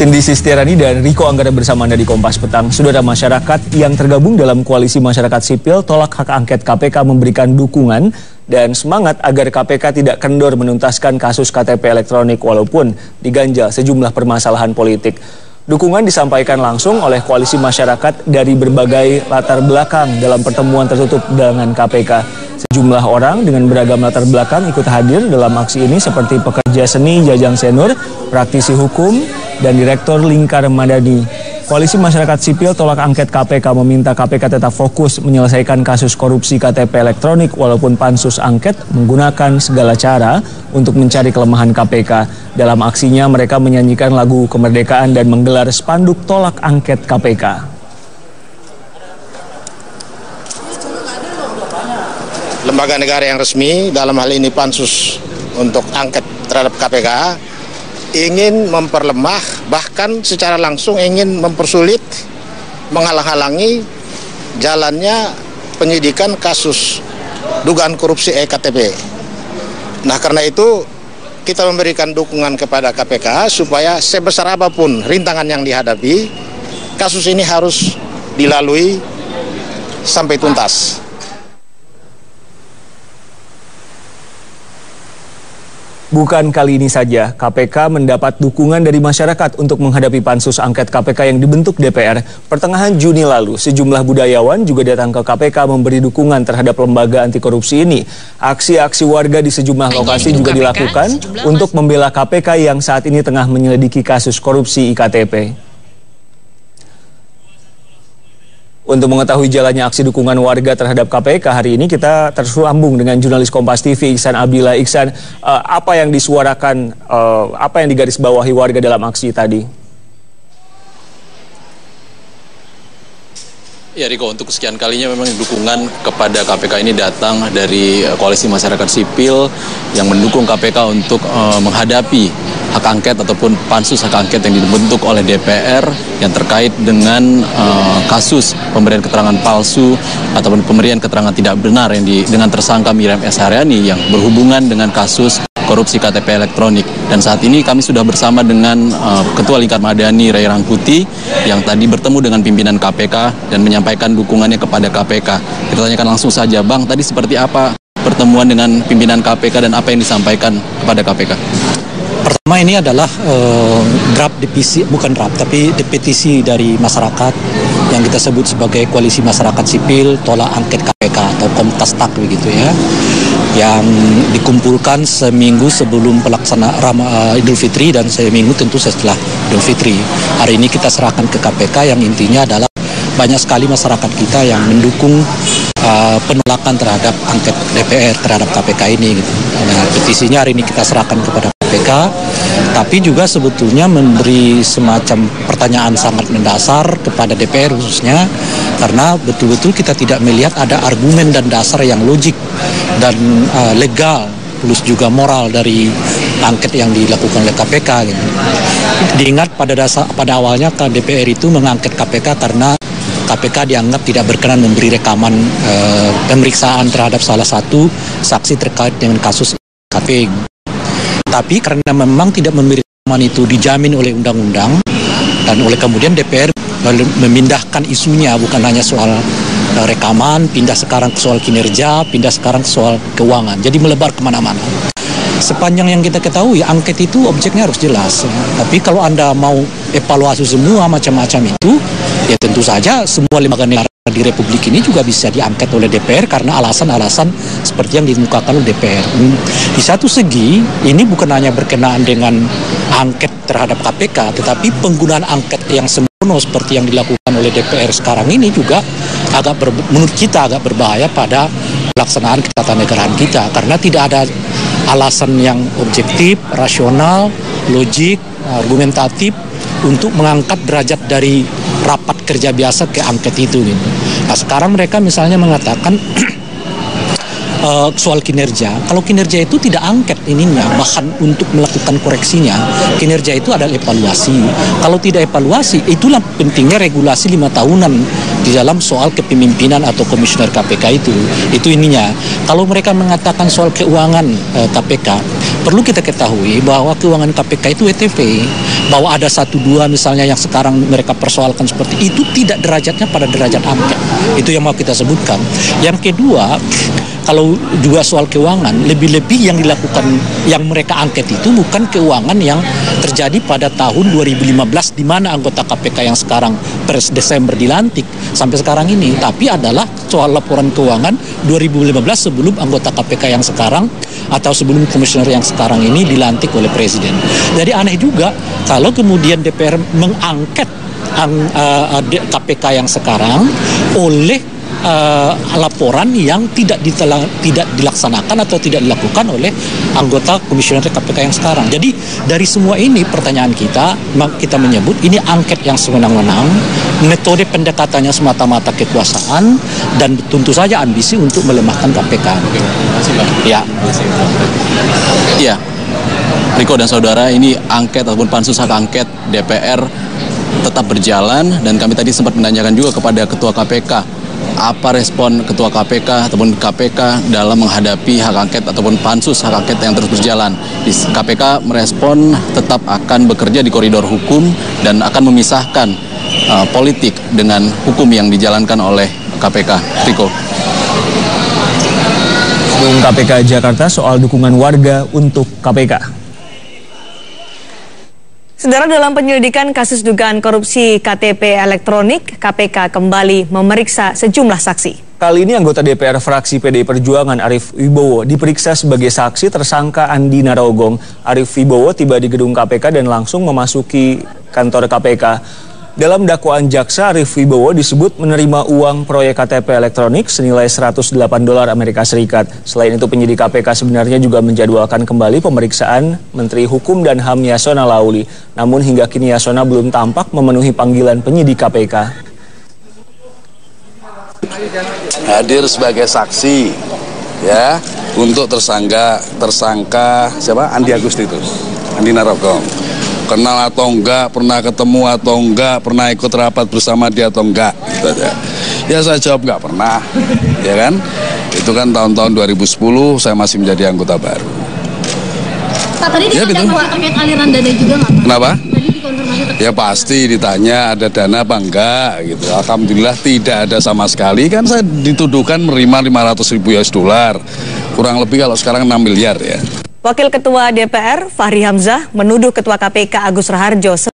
Sindi Siti Rani dan Riko Anggara bersama Anda di Kompas Petang. Sudah ada masyarakat yang tergabung dalam koalisi masyarakat sipil tolak hak angket KPK memberikan dukungan dan semangat agar KPK tidak kendor menuntaskan kasus KTP elektronik walaupun diganjal sejumlah permasalahan politik. Dukungan disampaikan langsung oleh koalisi masyarakat dari berbagai latar belakang dalam pertemuan tertutup dengan KPK. Sejumlah orang dengan beragam latar belakang ikut hadir dalam aksi ini seperti pekerja seni Jajang Senur, praktisi hukum, dan Direktur Lingkar Madani. Koalisi Masyarakat Sipil Tolak Angket KPK meminta KPK tetap fokus menyelesaikan kasus korupsi KTP elektronik walaupun pansus angket menggunakan segala cara untuk mencari kelemahan KPK. Dalam aksinya mereka menyanyikan lagu kemerdekaan dan menggelar spanduk tolak angket KPK. Lembaga negara yang resmi, dalam hal ini pansus untuk angket terhadap KPK, ingin memperlemah, bahkan secara langsung ingin mempersulit, menghalang-halangi jalannya penyidikan kasus dugaan korupsi ektp. Nah, karena itu kita memberikan dukungan kepada KPK supaya sebesar apapun rintangan yang dihadapi, kasus ini harus dilalui sampai tuntas. Bukan kali ini saja, KPK mendapat dukungan dari masyarakat untuk menghadapi pansus angket KPK yang dibentuk DPR. Pertengahan Juni lalu, sejumlah budayawan juga datang ke KPK memberi dukungan terhadap lembaga anti korupsi ini. Aksi-aksi warga di sejumlah lokasi juga dilakukan untuk membela KPK yang saat ini tengah menyelidiki kasus korupsi IKTP. Untuk mengetahui jalannya aksi dukungan warga terhadap KPK hari ini, kita tersambung dengan jurnalis Kompas TV, Ihsan Abdillah. Ihsan, apa yang disuarakan, apa yang digarisbawahi warga dalam aksi tadi? Ya Riko, untuk kesekian kalinya memang dukungan kepada KPK ini datang dari koalisi masyarakat sipil yang mendukung KPK untuk menghadapi hak angket ataupun pansus hak angket yang dibentuk oleh DPR yang terkait dengan kasus pemberian keterangan palsu ataupun pemberian keterangan tidak benar yang dengan tersangka Miriam S. Haryani yang berhubungan dengan kasus korupsi KTP elektronik. Dan saat ini kami sudah bersama dengan Ketua Lingkar Madani Ray Rangkuti yang tadi bertemu dengan pimpinan KPK dan menyampaikan dukungannya kepada KPK. Kita tanyakan langsung saja, Bang, tadi seperti apa pertemuan dengan pimpinan KPK dan apa yang disampaikan kepada KPK? Pertama, ini adalah petisi dari masyarakat yang kita sebut sebagai Koalisi Masyarakat Sipil Tolak Angket KPK atau Komtastak begitu ya, yang dikumpulkan seminggu sebelum pelaksanaan Idul Fitri dan seminggu tentu setelah Idul Fitri. Hari ini kita serahkan ke KPK yang intinya adalah banyak sekali masyarakat kita yang mendukung penolakan terhadap angket DPR terhadap KPK ini gitu. Nah, petisinya hari ini kita serahkan kepada KPK, tapi juga sebetulnya memberi semacam pertanyaan sangat mendasar kepada DPR khususnya, karena betul-betul kita tidak melihat ada argumen dan dasar yang logik dan legal plus juga moral dari angket yang dilakukan oleh KPK gitu. Diingat pada awalnya DPR itu mengangket KPK karena KPK dianggap tidak berkenan memberi rekaman pemeriksaan terhadap salah satu saksi terkait dengan kasus KTP. Tapi karena memang tidak memberi rekaman itu dijamin oleh undang-undang dan oleh kemudian DPR lalu memindahkan isunya, bukan hanya soal rekaman, pindah sekarang ke soal kinerja, pindah sekarang ke soal keuangan. Jadi melebar kemana-mana. Sepanjang yang kita ketahui, angket itu objeknya harus jelas. Tapi kalau Anda mau evaluasi semua macam-macam itu, ya tentu saja semua lembaga negara di Republik ini juga bisa diangket oleh DPR karena alasan-alasan seperti yang dikemukakan oleh DPR. Di satu segi, ini bukan hanya berkenaan dengan angket terhadap KPK, tetapi penggunaan angket yang sempurna seperti yang dilakukan oleh DPR sekarang ini juga menurut kita agak berbahaya pada pelaksanaan ketatanegaraan kita, karena tidak ada alasan yang objektif, rasional, logik, argumentatif untuk mengangkat derajat dari rapat kerja biasa ke angket itu. Gitu. Nah, sekarang mereka misalnya mengatakan soal kinerja, kalau kinerja itu tidak angket ininya, bahkan untuk melakukan koreksinya, kinerja itu adalah evaluasi. Kalau tidak evaluasi, itulah pentingnya regulasi 5 tahunan di dalam soal kepemimpinan atau komisioner KPK itu. Itu ininya. Kalau mereka mengatakan soal keuangan KPK, perlu kita ketahui bahwa keuangan KPK itu WTP, bahwa ada 1-2 misalnya yang sekarang mereka persoalkan seperti itu, tidak derajatnya pada derajat angket. Itu yang mau kita sebutkan. Yang kedua, kalau juga soal keuangan, lebih-lebih yang dilakukan, yang mereka angket itu bukan keuangan yang terjadi pada tahun 2015 di mana anggota KPK yang sekarang per Desember dilantik sampai sekarang ini, tapi adalah soal laporan keuangan 2015 sebelum anggota KPK yang sekarang atau sebelum komisioner yang sekarang ini dilantik oleh Presiden. Jadi aneh juga kalau kemudian DPR mengangket KPK yang sekarang oleh laporan yang tidak dilaksanakan atau tidak dilakukan oleh anggota komisioner KPK yang sekarang. Jadi dari semua ini pertanyaan kita menyebut ini angket yang sewenang-wenang, metode pendekatannya semata-mata kekuasaan dan tentu saja ambisi untuk melemahkan KPK. Oke, terima kasih. Ya. Iya. Riko dan saudara, ini angket ataupun pansus hak angket DPR tetap berjalan dan kami tadi sempat menanyakan juga kepada Ketua KPK. Apa respon Ketua KPK ataupun KPK dalam menghadapi hak angket ataupun pansus hak angket yang terus berjalan? KPK merespon tetap akan bekerja di koridor hukum dan akan memisahkan politik dengan hukum yang dijalankan oleh KPK. Riko. Gedung KPK Jakarta soal dukungan warga untuk KPK. Saudara, dalam penyelidikan kasus dugaan korupsi KTP elektronik, KPK kembali memeriksa sejumlah saksi. Kali ini anggota DPR fraksi PDI Perjuangan Arief Wibowo diperiksa sebagai saksi tersangka Andi Narogong. Arief Wibowo tiba di gedung KPK dan langsung memasuki kantor KPK. Dalam dakwaan jaksa, Arief Wibowo disebut menerima uang proyek KTP elektronik senilai $108. Selain itu, penyidik KPK sebenarnya juga menjadwalkan kembali pemeriksaan Menteri Hukum dan HAM Yasonna Laoly. Namun hingga kini Yasonna belum tampak memenuhi panggilan penyidik KPK. Hadir sebagai saksi ya untuk tersangka siapa? Andi Agustinus, Andi Narogong. Kenal atau enggak, pernah ketemu atau enggak, pernah ikut rapat bersama dia atau enggak, gitu aja. Ya saya jawab enggak pernah, ya kan? Itu kan tahun-tahun 2010 saya masih menjadi anggota baru. Pak, tadi ya, dikonfirmasi terkait aliran dana juga enggak? Kenapa? Tadi dikonfirmasi terkait. Ya pasti ditanya ada dana apa enggak, gitu. Alhamdulillah tidak ada sama sekali, kan saya dituduhkan menerima $500.000, kurang lebih kalau sekarang 6 miliar ya. Wakil Ketua DPR Fahri Hamzah menuduh Ketua KPK Agus Raharjo